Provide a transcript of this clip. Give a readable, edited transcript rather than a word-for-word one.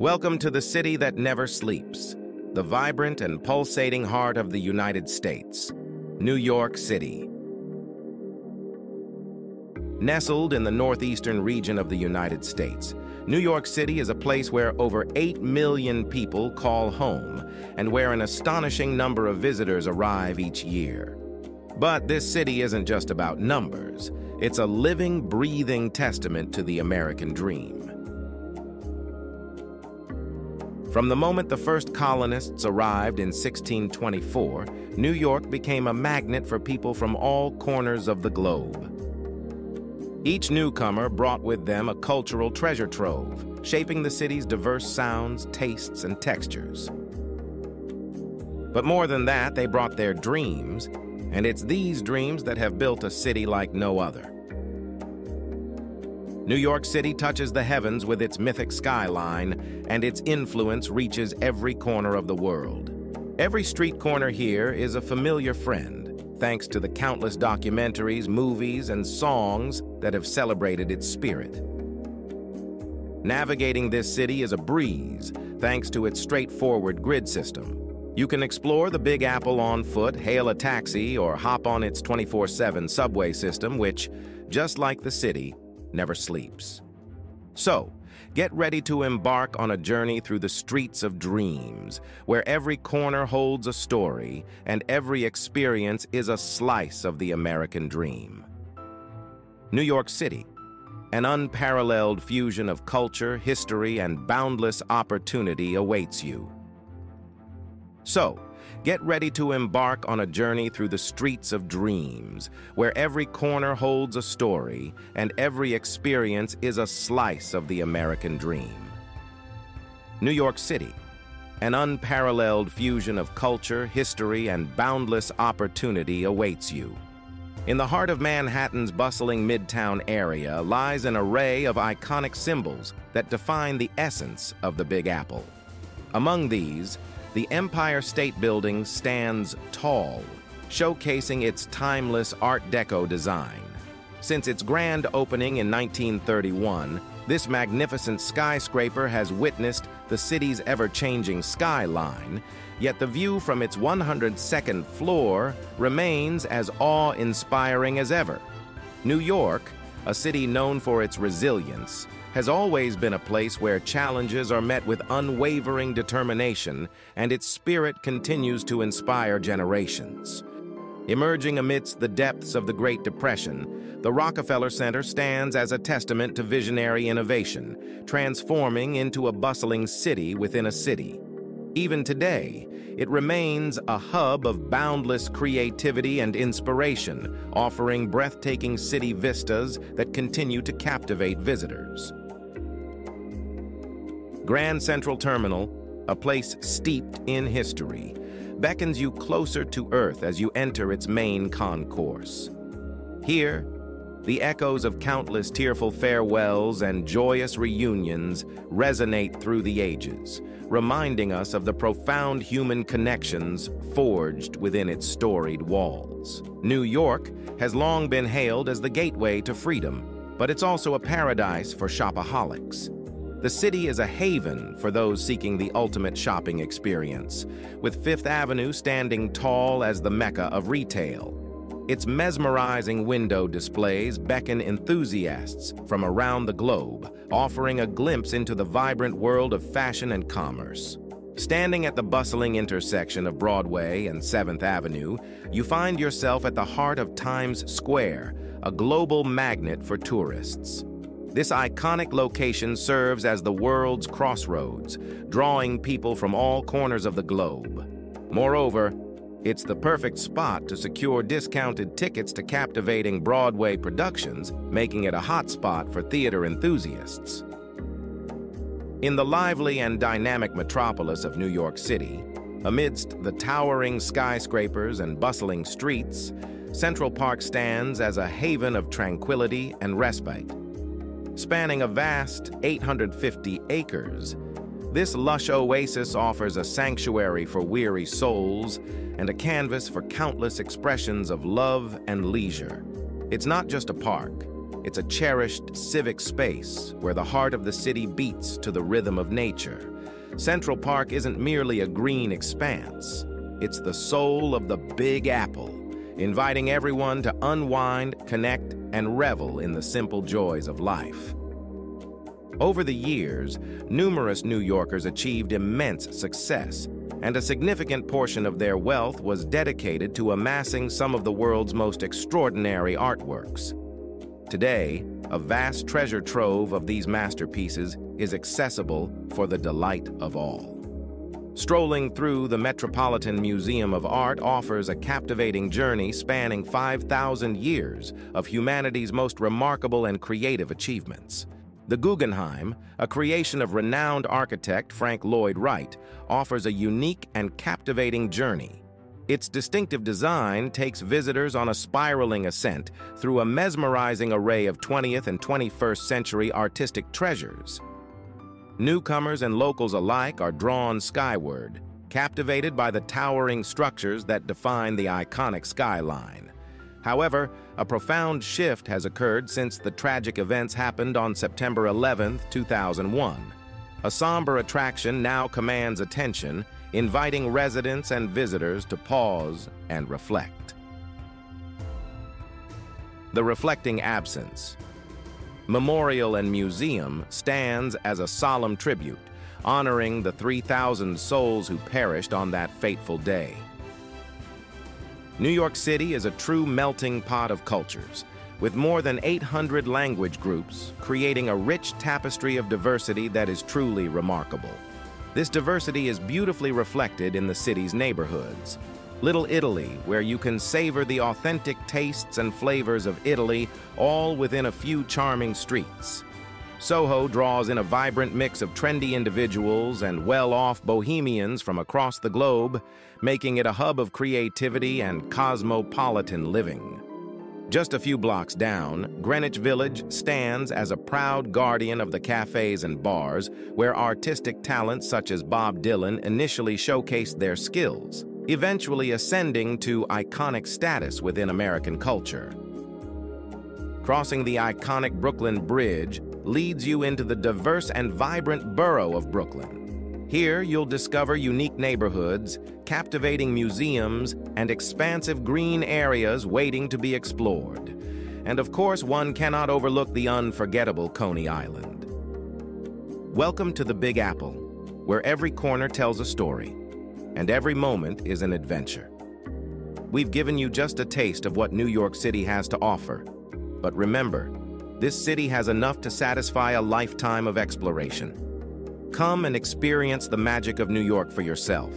Welcome to the city that never sleeps, the vibrant and pulsating heart of the United States, New York City. Nestled in the northeastern region of the United States, New York City is a place where over 8 million people call home and where an astonishing number of visitors arrive each year. But this city isn't just about numbers. It's a living, breathing testament to the American dream. From the moment the first colonists arrived in 1624, New York became a magnet for people from all corners of the globe. Each newcomer brought with them a cultural treasure trove, shaping the city's diverse sounds, tastes, and textures. But more than that, they brought their dreams, and it's these dreams that have built a city like no other. New York City touches the heavens with its mythic skyline, and its influence reaches every corner of the world. Every street corner here is a familiar friend, thanks to the countless documentaries, movies, and songs that have celebrated its spirit. Navigating this city is a breeze, thanks to its straightforward grid system. You can explore the Big Apple on foot, hail a taxi, or hop on its 24/7 subway system, which, just like the city, never sleeps. So, get ready to embark on a journey through the streets of dreams, where every corner holds a story and every experience is a slice of the American dream. New York City, an unparalleled fusion of culture, history, and boundless opportunity awaits you. So, get ready to embark on a journey through the streets of dreams, where every corner holds a story and every experience is a slice of the American dream. New York City, an unparalleled fusion of culture, history, and boundless opportunity awaits you. In the heart of Manhattan's bustling Midtown area lies an array of iconic symbols that define the essence of the Big Apple. Among these, the Empire State Building stands tall, showcasing its timeless Art Deco design. Since its grand opening in 1931, this magnificent skyscraper has witnessed the city's ever-changing skyline, yet the view from its 102nd floor remains as awe-inspiring as ever. New York, a city known for its resilience, has always been a place where challenges are met with unwavering determination, and its spirit continues to inspire generations. Emerging amidst the depths of the Great Depression, the Rockefeller Center stands as a testament to visionary innovation, transforming into a bustling city within a city. Even today, it remains a hub of boundless creativity and inspiration, offering breathtaking city vistas that continue to captivate visitors. Grand Central Terminal, a place steeped in history, beckons you closer to Earth as you enter its main concourse. Here, the echoes of countless tearful farewells and joyous reunions resonate through the ages, reminding us of the profound human connections forged within its storied walls. New York has long been hailed as the gateway to freedom, but it's also a paradise for shopaholics. The city is a haven for those seeking the ultimate shopping experience, with Fifth Avenue standing tall as the mecca of retail. Its mesmerizing window displays beckon enthusiasts from around the globe, offering a glimpse into the vibrant world of fashion and commerce. Standing at the bustling intersection of Broadway and 7th Avenue, you find yourself at the heart of Times Square, a global magnet for tourists. This iconic location serves as the world's crossroads, drawing people from all corners of the globe. Moreover, it's the perfect spot to secure discounted tickets to captivating Broadway productions, making it a hotspot for theater enthusiasts. In the lively and dynamic metropolis of New York City, amidst the towering skyscrapers and bustling streets, Central Park stands as a haven of tranquility and respite. Spanning a vast 850 acres, this lush oasis offers a sanctuary for weary souls and a canvas for countless expressions of love and leisure. It's not just a park, It's a cherished civic space where the heart of the city beats to the rhythm of nature. Central Park isn't merely a green expanse. It's the soul of the Big Apple, inviting everyone to unwind, connect, and revel in the simple joys of life. Over the years, numerous New Yorkers achieved immense success, and a significant portion of their wealth was dedicated to amassing some of the world's most extraordinary artworks. Today, a vast treasure trove of these masterpieces is accessible for the delight of all. Strolling through the Metropolitan Museum of Art offers a captivating journey spanning 5,000 years of humanity's most remarkable and creative achievements. The Guggenheim, a creation of renowned architect Frank Lloyd Wright, offers a unique and captivating journey. Its distinctive design takes visitors on a spiraling ascent through a mesmerizing array of 20th and 21st century artistic treasures. Newcomers and locals alike are drawn skyward, captivated by the towering structures that define the iconic skyline. However, a profound shift has occurred since the tragic events happened on September 11, 2001. A somber attraction now commands attention, inviting residents and visitors to pause and reflect. The Reflecting Absence Memorial and Museum stands as a solemn tribute, honoring the 3,000 souls who perished on that fateful day. New York City is a true melting pot of cultures, with more than 800 language groups, creating a rich tapestry of diversity that is truly remarkable. This diversity is beautifully reflected in the city's neighborhoods. Little Italy, where you can savor the authentic tastes and flavors of Italy, all within a few charming streets. Soho draws in a vibrant mix of trendy individuals and well-off bohemians from across the globe, making it a hub of creativity and cosmopolitan living. Just a few blocks down, Greenwich Village stands as a proud guardian of the cafes and bars where artistic talents such as Bob Dylan initially showcased their skills, eventually ascending to iconic status within American culture. Crossing the iconic Brooklyn Bridge leads you into the diverse and vibrant borough of Brooklyn. Here, you'll discover unique neighborhoods, captivating museums, and expansive green areas waiting to be explored. And of course, one cannot overlook the unforgettable Coney Island. Welcome to the Big Apple, where every corner tells a story, and every moment is an adventure. We've given you just a taste of what New York City has to offer. But remember, this city has enough to satisfy a lifetime of exploration. Come and experience the magic of New York for yourself.